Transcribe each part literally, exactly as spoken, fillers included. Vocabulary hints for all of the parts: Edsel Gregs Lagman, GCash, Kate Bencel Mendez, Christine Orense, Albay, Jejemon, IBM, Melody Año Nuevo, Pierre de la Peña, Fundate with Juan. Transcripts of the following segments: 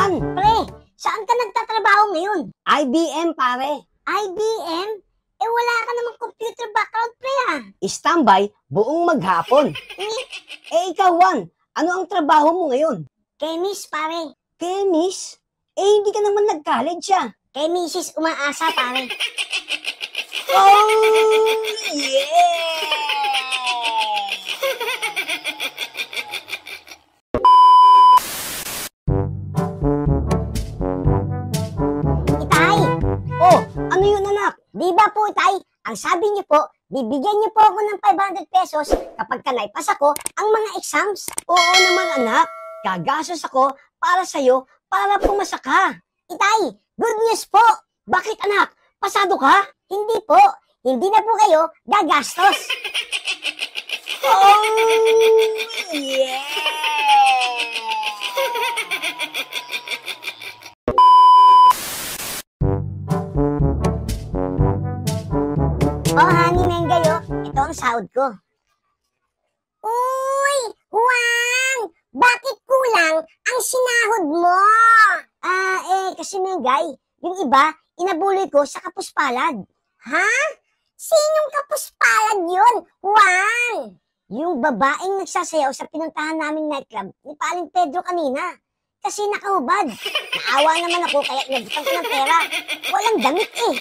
Saan? Pre, saan ka nagtatrabaho ngayon? I B M, pare. I B M? Eh, wala ka namang computer background, pre, ha? Standby, buong maghapon. Eh, ikaw, Juan, ano ang trabaho mo ngayon? Chemist, pare. Chemist? Eh, hindi ka naman nag-college, ha? Chemist umaasa, pare. Oh, yeah! Ano yun, anak? Di ba po, tay? Ang sabi niyo po, bibigyan niyo po ako ng five hundred pesos kapag kanaypas ako ang mga exams. Oo naman, anak. Gagastos ako para sa'yo para pumasa ka. Itay, good news po. Bakit, anak? Pasado ka? Hindi po. Hindi na po kayo gagastos. Oh, yeah! Oh, honey, Menggayo, ito ang sahod ko. Uy, Juan! Bakit kulang ang sinahod mo? Ah, eh, kasi Menggay, yung iba, inabuloy ko sa kapuspalad. Ha? Sinong kapuspalad yun, Juan? Yung babaeng nagsasayaw sa pinuntahan naming nightclub ni Paling Pedro kanina. Kasi nakahubad. Naawa naman ako kaya inabutang ko ng pera. Walang damit eh.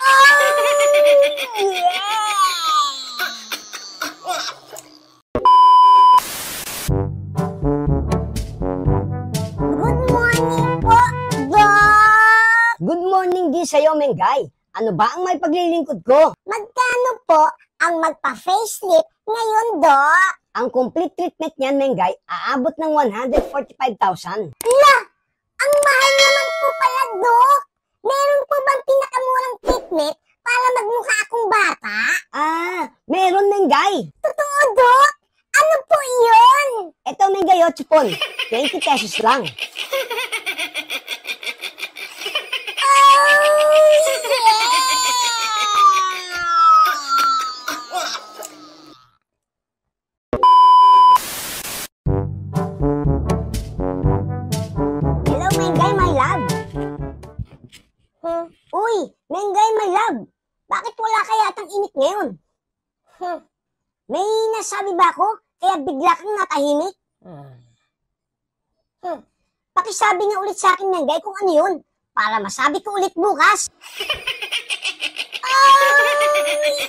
Oh, yeah! Good morning po, Doc! Good morning din sa'yo, Menggay. Ano ba ang may paglilingkod ko? Magkano po ang magpa-facelift ngayon, Doc? Ang complete treatment niyan, Menggay, aabot ng one hundred forty-five thousand. La! Ang mahal naman po pala, Doc! Meron po bang pinakamurang treatment para magmukha akong bata? Ah, meron, Menggay. Totoo, Doc? Ano po iyon? Ito, Menggay, Ochupon. twenty pesos lang. Oh, yeah! Hello, Menggay, my love. Hmm. Uy, Menggay, my love. Bakit wala kaya atang init ngayon? Hmm. May nasabi ba ako? Kaya bigla kang natahimik? Hmm. Hmm. Pakisabi nga ulit sa akin, Menggay, kung ano yun. Para masabi ko ulit bukas. Oh, yeah!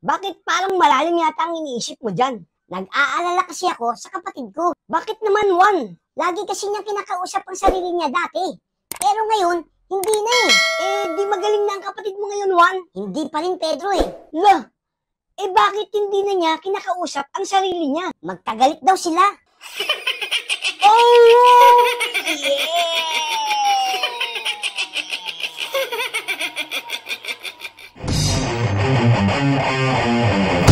Bakit parang malalim yata ang iniisip mo dyan? Nag-aalala kasi ako sa kapatid ko. Bakit naman, Juan? Lagi kasi niya kinakausap ang sarili niya dati. Pero ngayon, hindi na eh. Eh, di magaling na ang kapatid mo ngayon, Juan. Hindi pa rin Pedro eh. Lah! Eh, bakit hindi na niya kinakausap ang sarili niya? Magkagalit daw sila. Oh, yeah! Oh,